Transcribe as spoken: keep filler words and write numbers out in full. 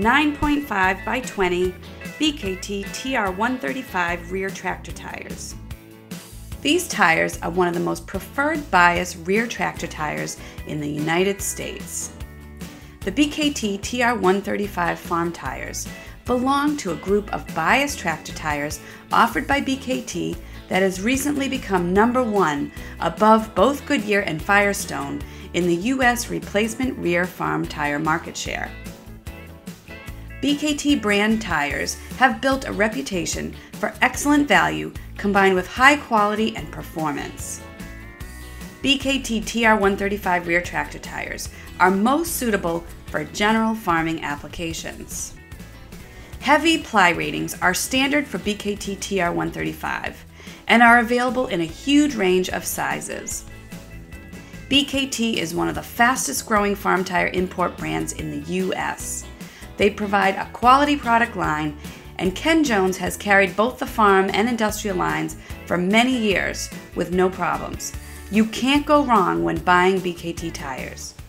nine point five by twenty B K T T R one thirty-five rear tractor tires. These tires are one of the most preferred bias rear tractor tires in the United States. The B K T T R one thirty-five farm tires belong to a group of bias tractor tires offered by B K T that has recently become number one above both Goodyear and Firestone in the U S replacement rear farm tire market share. B K T brand tires have built a reputation for excellent value combined with high quality and performance. B K T T R one thirty-five rear tractor tires are most suitable for general farming applications. Heavy ply ratings are standard for B K T T R one thirty-five and are available in a huge range of sizes. B K T is one of the fastest growing farm tire import brands in the U S They provide a quality product line, and Ken Jones has carried both the farm and industrial lines for many years with no problems. You can't go wrong when buying B K T tires.